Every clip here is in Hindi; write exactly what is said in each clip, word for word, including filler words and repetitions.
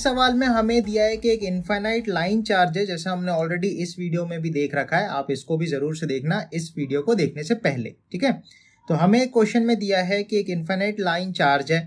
इस सवाल में हमें दिया है कि एक इनफाइनाइट लाइन चार्ज है, जैसे हमने ऑलरेडी इस वीडियो में भी देख रखा है, आप इसको भी जरूर से देखना इस वीडियो को देखने से पहले, ठीक है। तो हमें क्वेश्चन में दिया है कि एक इनफाइनाइट लाइन चार्ज है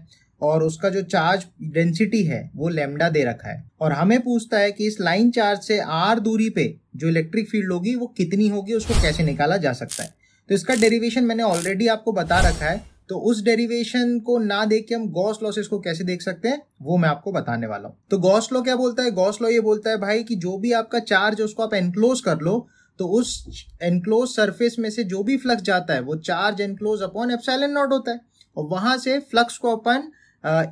और उसका जो चार्ज डेंसिटी है वो लैम्डा दे रखा है, और हमें पूछता है कि इस लाइन चार्ज से आर दूरी पे जो इलेक्ट्रिक फील्ड होगी वो कितनी होगी, उसको कैसे निकाला जा सकता है। तो इसका डेरिवेशन मैंने ऑलरेडी आपको बता रखा है, तो उस डेरिवेशन को ना देख के हम गॉस लॉसेस को कैसे देख सकते हैं वो मैं आपको बताने वाला हूँ। तो गॉस लॉ क्या बोलता है? गॉस लॉ ये बोलता है भाई कि जो भी आपका चार्ज है उसको आप एनक्लोज कर लो, तो उस एनक्लोज सरफेस में से जो भी फ्लक्स जाता है वो charge enclose upon epsilon not होता है, और वहां से फ्लक्स को अपन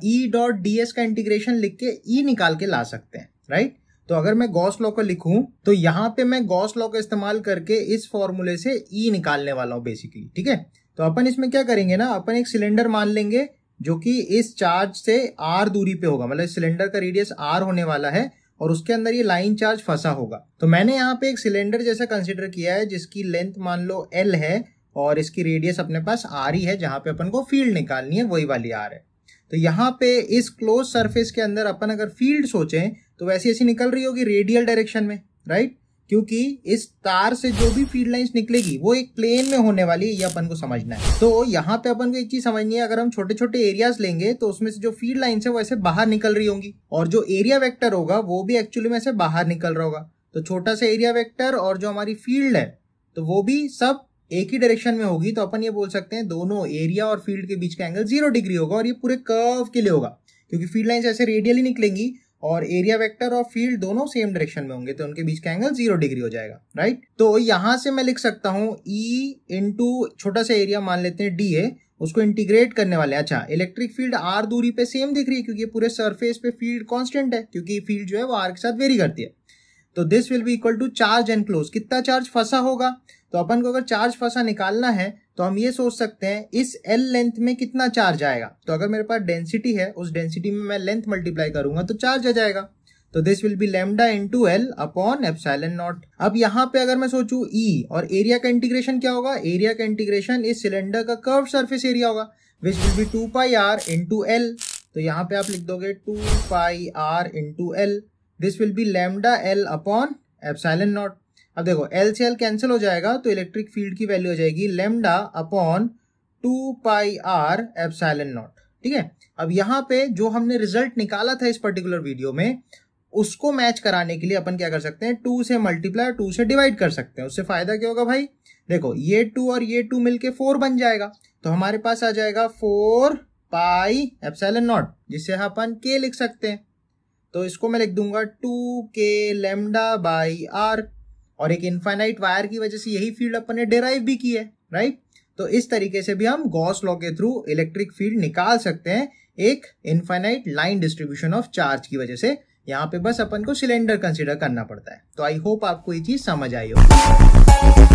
ई डॉट डी एस का इंटीग्रेशन लिख के ई निकाल के ला सकते हैं, राइट। तो अगर मैं गॉस लॉ को लिखूं तो यहाँ पे मैं गॉस लॉ का इस्तेमाल करके इस फॉर्मूले से ई निकालने वाला हूँ बेसिकली, ठीक है। तो अपन इसमें क्या करेंगे ना, अपन एक सिलेंडर मान लेंगे जो कि इस चार्ज से आर दूरी पे होगा, मतलब सिलेंडर का रेडियस आर होने वाला है और उसके अंदर ये लाइन चार्ज फंसा होगा। तो मैंने यहाँ पे एक सिलेंडर जैसा कंसिडर किया है जिसकी लेंथ मान लो एल है और इसकी रेडियस अपने पास आर ही है, जहाँ पे अपन को फील्ड निकालनी है वही वाली आर है। तो यहाँ पे इस क्लोज सरफेस के अंदर अपन अगर फील्ड सोचें तो वैसी ऐसी निकल रही होगी रेडियल डायरेक्शन में, राइट, क्योंकि इस तार से जो भी फील्ड लाइंस निकलेगी वो एक प्लेन में होने वाली है, ये अपन को समझना है। तो यहाँ पे अपन को एक चीज समझनी है, अगर हम छोटे छोटे एरियाज लेंगे तो उसमें से जो फील्ड लाइंस है वो ऐसे बाहर निकल रही होंगी, और जो एरिया वेक्टर होगा वो भी एक्चुअली में ऐसे बाहर निकल रहा होगा। तो छोटा सा एरिया वेक्टर और जो हमारी फील्ड है तो वो भी सब एक ही डायरेक्शन में होगी, तो अपन ये बोल सकते हैं दोनों एरिया और फील्ड के बीच का एंगल जीरो डिग्री होगा, और ये पूरे कर्व के लिए होगा क्योंकि फील्ड लाइंस ऐसे रेडियली निकलेंगी और एरिया वेक्टर और फील्ड दोनों सेम डायरेक्शन में होंगे, तो उनके बीच का एंगल जीरो डिग्री हो जाएगा, राइट। तो यहाँ से मैं लिख सकता हूँ ई इंटू छोटा सा एरिया मान लेते हैं डी ए, उसको इंटीग्रेट करने वाले। अच्छा, इलेक्ट्रिक फील्ड आर दूरी पे सेम दिख रही है क्योंकि पूरे सरफेस पे फील्ड कॉन्स्टेंट है, क्योंकि फील्ड जो है वो आर के साथ वेरी करती है। तो this will be equal to charge enclose, कितना चार्ज फंसा होगा। तो अपन को अगर चार्ज फंसा निकालना है तो हम ये सोच सकते हैं इस एल लेंथ में कितना चार्ज आएगा। तो अगर मेरे पास डेंसिटी है, उस डेंसिटी में मैं लेंथ मल्टीप्लाई करूंगा तो चार्ज आ जाएगा। तो this will be lambda into L upon epsilon not. अब यहाँ पे अगर मैं सोचूं ई और एरिया का इंटीग्रेशन क्या होगा, एरिया का इंटीग्रेशन इस सिलेंडर का कर्व सरफेस एरिया होगा, which will be two pi r into L. तो यहाँ पे आप लिख दोगे two pi r into L, this will be lambda L upon epsilon not. अब देखो L से L कैंसिल हो जाएगा तो इलेक्ट्रिक फील्ड की वैल्यू हो जाएगी lambda upon two pi r epsilon not, ठीक है। अब यहाँ पे जो हमने रिजल्ट निकाला था इस पर्टिकुलर वीडियो में उसको मैच कराने के लिए अपन क्या कर सकते हैं, टू से मल्टीप्लाई टू से डिवाइड कर सकते हैं। उससे फायदा क्या होगा भाई, देखो ये टू और ये टू मिलके फोर बन जाएगा, तो हमारे पास आ जाएगा फोर पाई एप्सिलॉन नॉट, जिसे अपन के लिख सकते हैं। तो इसको मैं लिख दूंगा टू के लेमडा बाई आर, और एक इनफाइनाइट वायर की वजह से यही फील्ड अपन ने डेराइव भी की है, राइट। तो इस तरीके से भी हम गॉस लॉ के थ्रू इलेक्ट्रिक फील्ड निकाल सकते हैं एक infinite line distribution of charge की वजह से। यहाँ पे बस अपन को सिलेंडर कंसीडर करना पड़ता है। तो आई होप आपको ये चीज समझ आई होगी।